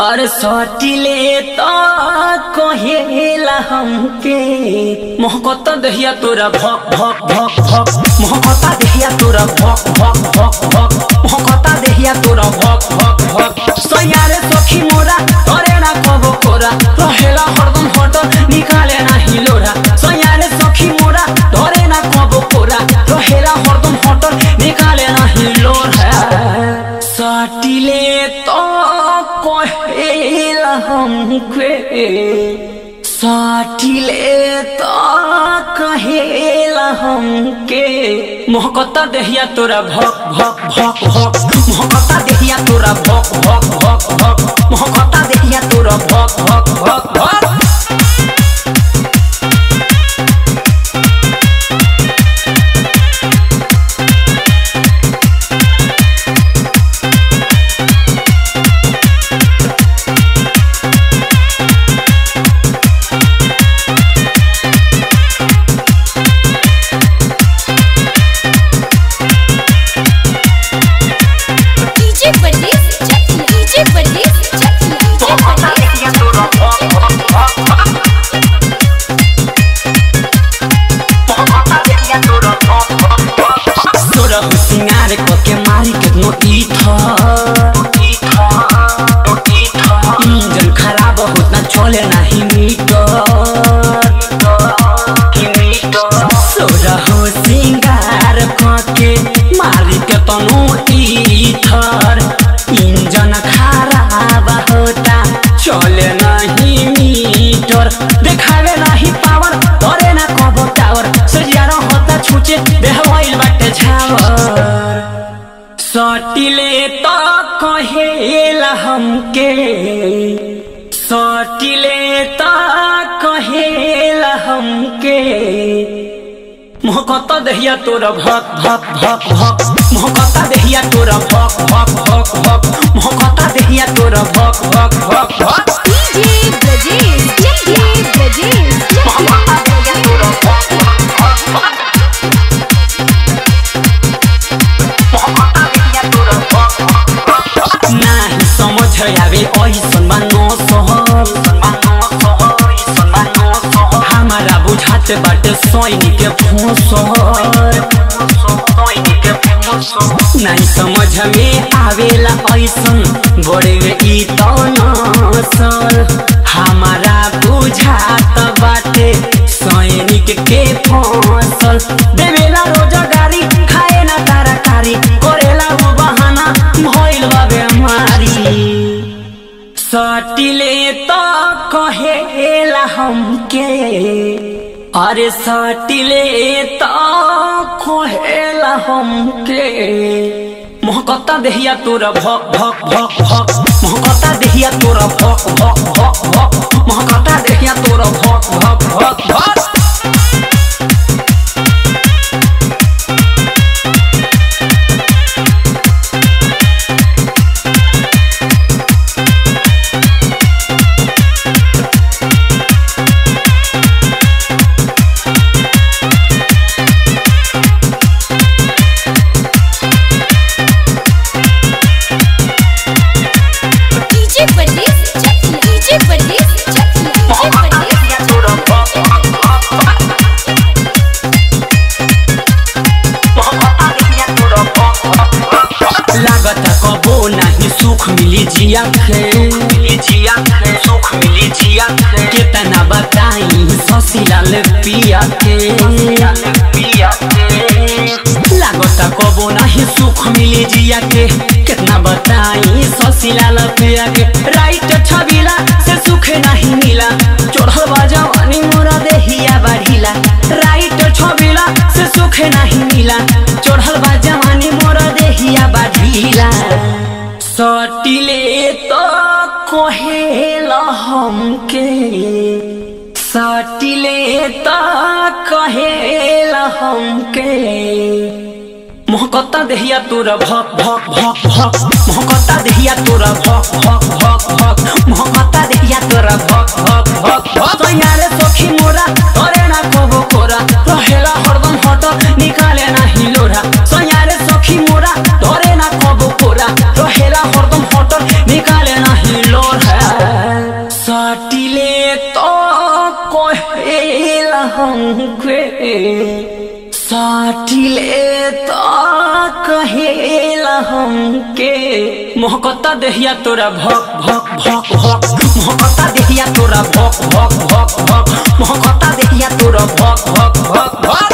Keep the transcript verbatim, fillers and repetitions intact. और सटिले तो कहेला हमके महकता देहिया तोरा भक भक भक भक महकता देहिया तोरा भक भक भक भक महकता देहिया तोरा भक भक भक सयारे सखी मोरा तोरे ना कबो कोरा रहेला हरदम हट निकाले ना हिलोरा सयारे सखी मोरा तोरे ना कबो कोरा रहेला हरदम हट निकाले ना हिलोरा सटिले तो कहेला हमके साटिले तो कहेला हमके महकता देहिया तोरा भक भक भक भक महकता देहिया तोरा भक भक भक भक महकता देहिया तोरा भक भक भक भक सटिले तो कहेला हमके सटिले तो कहेला हमके महकता देहिया तोरा भक भक भक भक महकता देहिया तोरा भक भक भक भक महकता देहिया तोरा भक भक भक भक डीजे ब्रजेश डीजे ब्रजेश महकता देहिया तोरा भक भक भक आवे ऐसन मानो सहर हमारा बुझात बाटे सैनिक फूसर नहीं समझ में आवेला ऐसन बड़े ई तो नसर हमारा बुझात बाटे सैनिक के फसल देवेला रोजगारी खाए ना तरकारी करेला वो बहाना भइल बा बेमारी सटिले तो कहेला हमके अरे सटिले तो कहेला हमके महकता देहिया तोरा भक भक भक भक महकता देहिया तोरा भक भक भक भक महकता देहिया तोरा भक भक भक भक कितना बताई शशिलाल पिया के लागता कबो नहीं सुख मिली जिया के कितना बताई शशिलाल पिया के राइट छबीला से सुख नहीं मिला चढ़ल बजवानी मोरा देहिया बढ़िला राइट छबीला से सुख नहीं मिला चढ़ल बजवानी मोरा देहिया बढ़िला सटिले तो कहेला हमके सटिले तो कहेला हमके महकता देहिया तोरा भक भक भक भक महकता देहिया तोरा भक भक भक भक महकता देहिया तोरा भक भक भक भक तो यारे सखी मोरा तोरे ना कबो कोरा रहेला हरदम हट निकाले ना हिलोरा तो यारे सखी मोरा तोरे ना कबो कोरा रहेला हरदम हट निकाले ना हिलोरा सटिले तो कहेला हमके साटिले तो कहेला हमके महकता देहिया तोरा भक भक भक भक महकता देहिया तोरा भक भक भक भक महकता देहिया तोरा भक भक भक भक।